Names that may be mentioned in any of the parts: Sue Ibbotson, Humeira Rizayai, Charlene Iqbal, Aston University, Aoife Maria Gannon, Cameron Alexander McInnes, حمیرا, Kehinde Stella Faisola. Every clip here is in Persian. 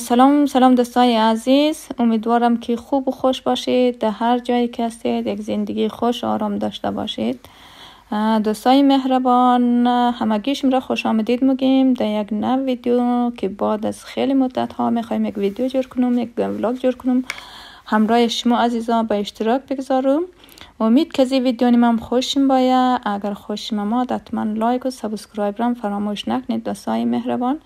سلام دوستای عزیز، امیدوارم که خوب و خوش باشید، در هر جایی که هستید یک زندگی خوش و آرام داشته باشید. دوستای مهربان، همگیشم را خوش آمدید میگیم در یک نو ویدیو که بعد از خیلی مدت ها میخوایم یک ویدیو جور کنم، یک ولاگ جور کنم. همراه شما عزیزان به اشتراک بگذارم. امید که این ویدیو نیم خوشم باید. اگر خوشم آمد حتما لایک و سابسکرایب را فراموش نکنید دوستای مهربان.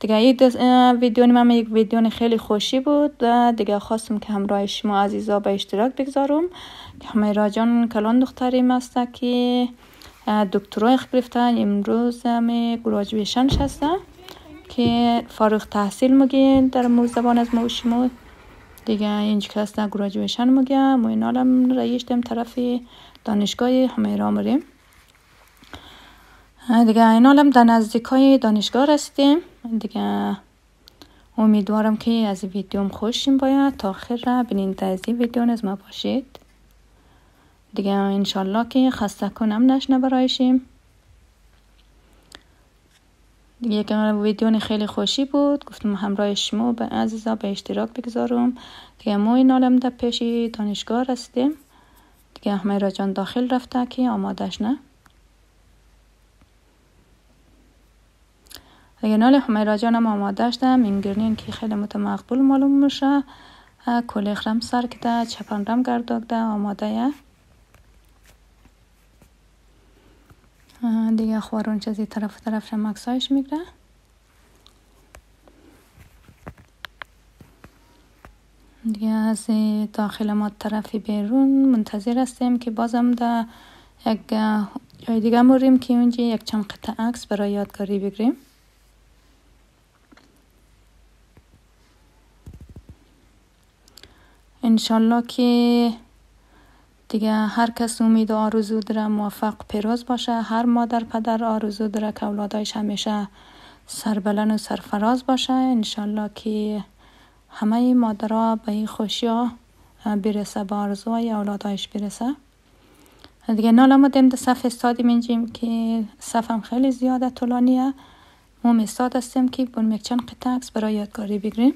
دیگه این ویدیو نیم یک ویدیو خیلی خوشی بود. دیگه خواستم که همراه شما عزیزا به اشتراک بگذارم. حمیرا جان کلان دختریم است که دکترای گرفته، امروز می گراجویشن شسته که فارغ تحصیل میگین در زبان از ما شما. دیگه اینج کلاس در گراجویشن میگم و اینالم رایشتم طرف دانشگاه حمیرا مریم. دیگه اینالم در نزدیکای دانشگاه رسیدیم. دیگه امیدوارم که از ویدیوم خوشیم باید تا آخر را بینید، از این ویدیو از ما باشید. دیگه انشالله که خسته کنم نشنه برایشیم. یک ویدیو خیلی خوشی بود، گفتم همراه شما به عزیزا به اشتراک بگذارم. دیگه ما این عالم در پیش دانشگاه رسیدیم. دیگه حمیرا جان داخل رفته که آمادش نه. دیگه نال حمیرا جانم آمادش ده مینگرنین که خیلی متمقبول معلوم میشه. کلیخ رم سر کده چپن رم گرداگده آماده یه. دیگه خوارون چیزی طرف را مکسایش میگره. دیگه از داخل ما طرف بیرون منتظر هستیم که بازم در یک جای دیگه موریم که اونجا یک چند قطعه عکس برای یادگاری بگیریم. انشالله که دیگه هر کس امید و آرزو داره موفق پیروز باشه. هر مادر پدر آرزو داره که اولادایش همیشه سربلند و سرفراز باشه. انشالله که همه مادرها به این خوشی ها برسه، به آرزوهای اولادایش برسه. دیگه نالم دیم در صف استادیم اینجیم که صفم خیلی زیاده طولانیه. موم استاد هستیم که بونم چند قطعه عکس برای یادگاری بگیریم.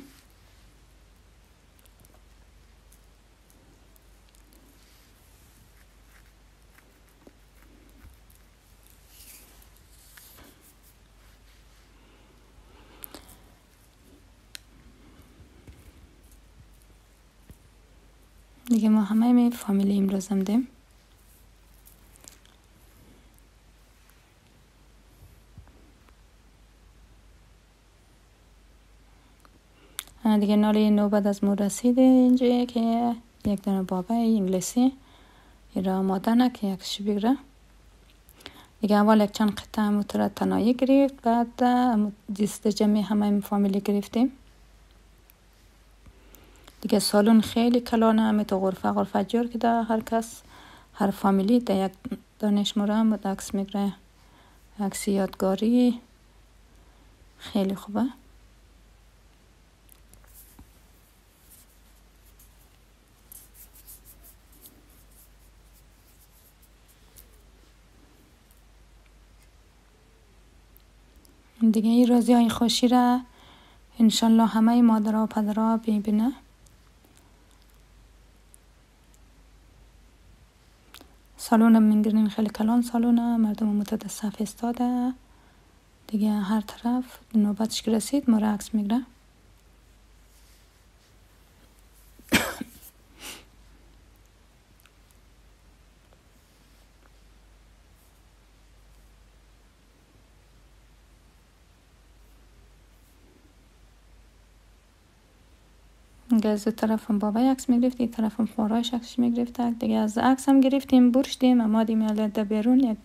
دیگه ما همه می فامیلی امروز هم دیم. دیگه نالی نوبت از ما رسیده اینجا که یک دانه بابا انگلیسی ایرا آماده نه که یکشی بگره. دیگه اول یک چند قطعه هموتر تنایی گرفت، بعد دیست جمعی همه فامیلی گرفتیم. دیگه سالون خیلی کلانه، همه تو غرفه جور که ده هر کس هر فامیلی ده یک دانش مرام بود عکس میگره. عکس یادگاری خیلی خوبه. دیگه این روزی های خوشی را انشالله همه مادرها و پدرها ببینه. سالون منگرین خیلی کلان سالونه، مردم مدت صف استاده. دیگه هر طرف نوبتش که رسید ما را عکس میگره. از این طرف هم بابای عکس میگرفت، این طرف هم خورایش عکس میگرفت. دیگه از عکس هم گرفتیم برشدیم. اما دیمیاله در بیرون یک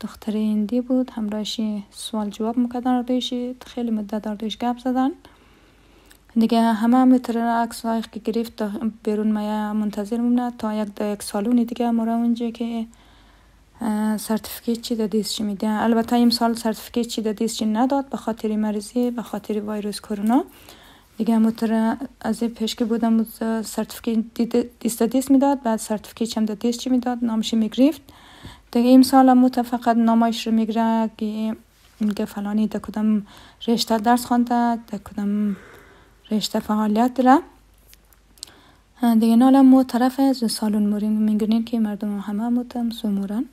دختر هندی بود، همراهشی سوال جواب میکردن، اردویشی خیلی مدت اردویش گپ زدن. دیگه همه متر عکس هایی که گرفت بیرون ما منتظر مونه تا یک سالونی دیگه مرا اونجا که سرتیفیکیت چی دادیش چی میده. البته امسال سرتیفیکیت چی دادیش چی نداد به خاطر مریضی، به خاطر ویروس کرونا. دیگه متر از پیش که بودم سرتیفیکیت دیست میداد، بعد سرتیفیکیت هم دیست چی میداد نامش میگرفت. دیگه امسال متر فقط نامش رو میگره که فلانی در کدام رشته درس خوانده، در کدام رشته فعالیت داره دیگه نالا مو طرف از سالون موریم میگونین که مردم همه موتم سومورن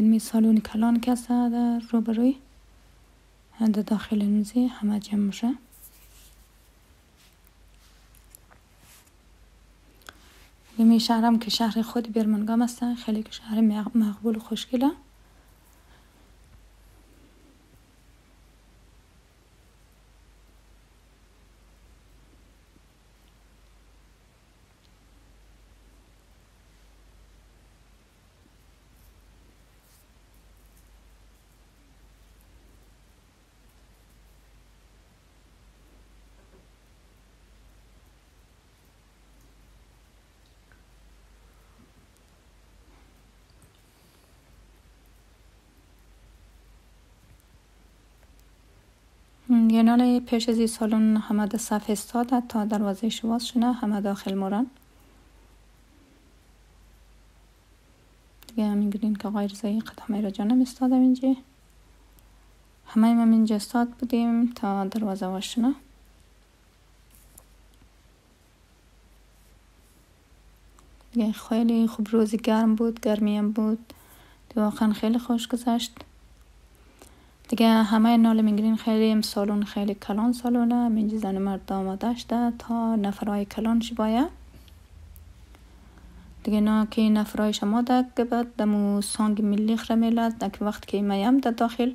می سالون کلان کسا در روبروی هند داخل میزی همه جمع میشه می شهرم که شهر خود برمنگام است خیلی که شهر مقبول و خوشگله یه ناله پیش از این سالون همه در صف استاد تا دروازه شواز شنه همه داخل مورن دیگه همین گرین که آقای رضایی قد حمیرا جانم استادم اینجا همه ایم اینجا استاد بودیم تا دروازه واشنه دیگه خیلی خوب روزی گرم بود گرمیم بود دیگه واقعا خیلی خوش گذشت دیگه همه ناله میگیرین خیلی سالون خیلی کلان سالونه منجی زن مرد آماده اشته تا نفرای کلان شبایه دیگه نا که نفرای شما دک بد دمو سانگ ملی خرمیله دک وقت که میم در داخل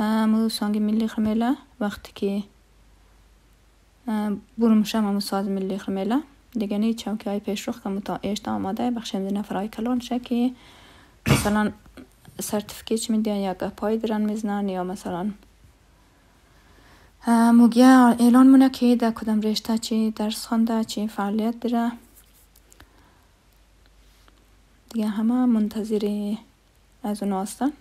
مو سانگ ملی خرمیله وقت که برمشم همو ساز ملی خرمیله دیگه نی چونکه های پیش روخ کمو تا ایشت آماده بخشیم در نفرای کلان شه که مثلا سرتیفیکیت میدین یا گپای درن میزنن یا مثلا موگیا اعلان مونه که در کدام رشته چی درس خونده چی فعالیت داره دیگه همه منتظر از اون هستن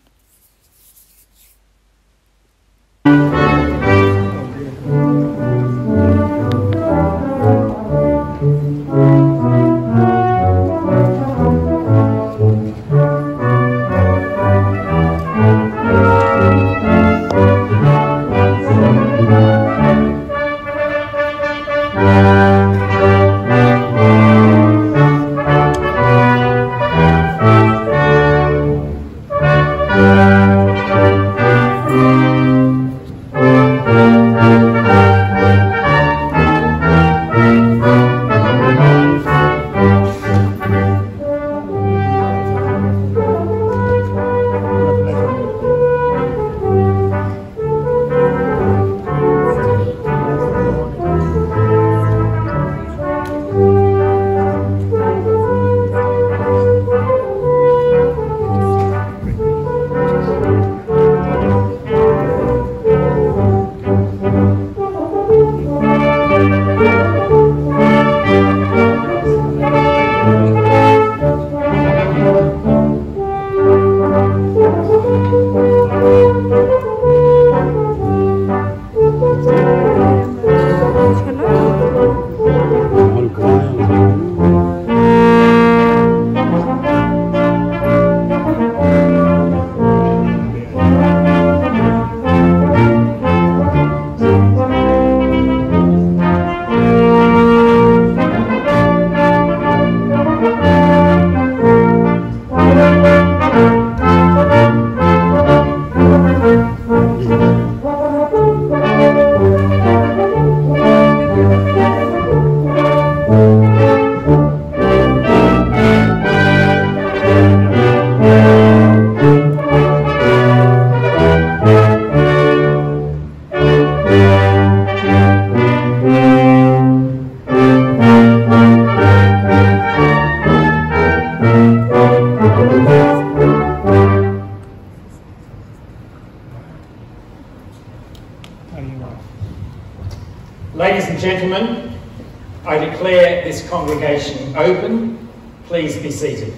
I declare this congregation open. Please be seated.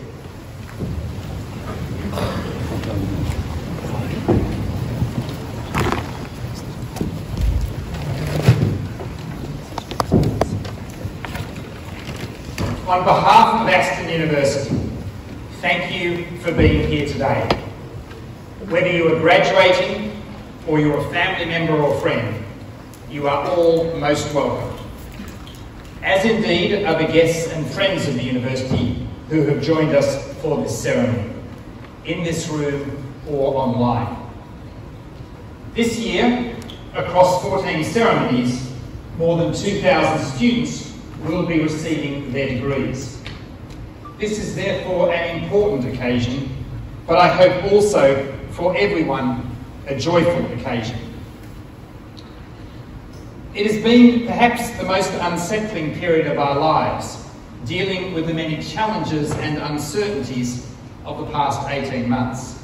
On behalf of Aston University, thank you for being here today. Whether you are graduating or you're a family member or friend, you are all most welcome. As indeed are the guests and friends of the university who have joined us for this ceremony, in this room or online. This year, across 14 ceremonies, more than 2,000 students will be receiving their degrees. This is therefore an important occasion, but I hope also for everyone a joyful occasion. It has been perhaps the most unsettling period of our lives, dealing with the many challenges and uncertainties of the past 18 months.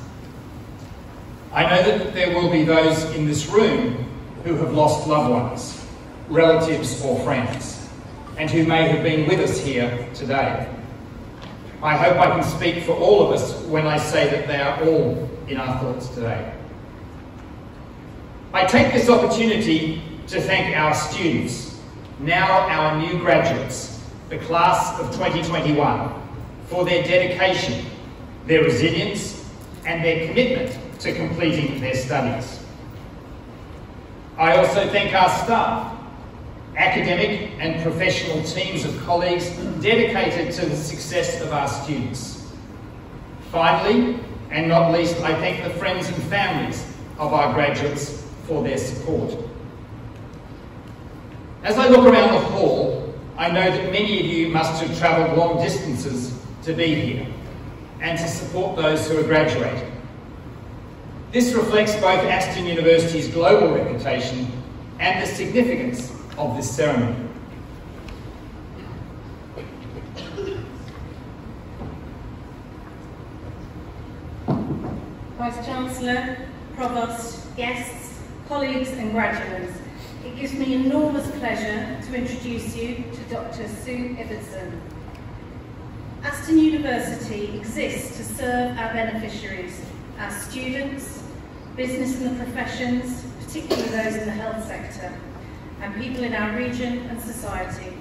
I know that there will be those in this room who have lost loved ones, relatives or friends, and who may have been with us here today. I hope I can speak for all of us when I say that they are all in our thoughts today. I take this opportunity to thank our students, now our new graduates, the class of 2021, for their dedication, their resilience, and their commitment to completing their studies. I also thank our staff, academic and professional teams of colleagues dedicated to the success of our students. Finally, and not least, I thank the friends and families of our graduates for their support. As I look around the hall, I know that many of you must have travelled long distances to be here and to support those who are graduating. This reflects both Aston University's global reputation and the significance of this ceremony. Vice-Chancellor, Provost, guests, colleagues and graduates, it gives me enormous pleasure to introduce you to Dr. Sue Ibbotson. Aston University exists to serve our beneficiaries, our students, business and the professions, particularly those in the health sector, and people in our region and society.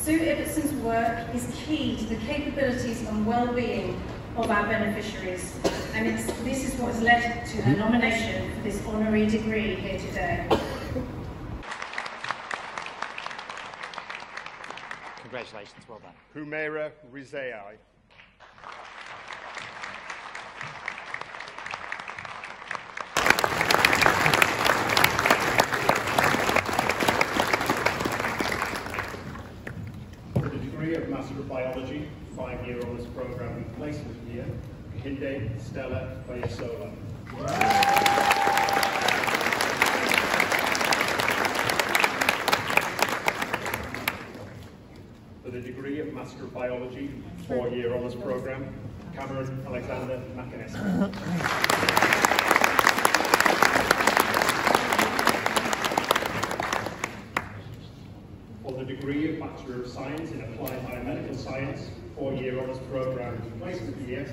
Sue Ibbotson's work is key to the capabilities and well-being of our beneficiaries, and this is what has led to her nomination for this honorary degree here today. Congratulations, well done. Humeira Rizayai. Biology, 5-year honours programme in placement year, Kehinde Stella Faisola. For the degree of Master of Biology, 4-year honours programme, Cameron Alexander McInnes. Degree of Bachelor of Science in Applied Biomedical Science, 4-year honours programme placement year,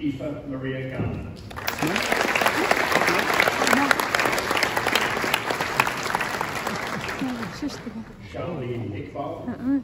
Aoife Maria Gannon. Charlene Iqbal.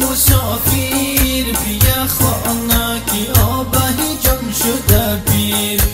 مسافر بیا خانه که آبه جم شده بیر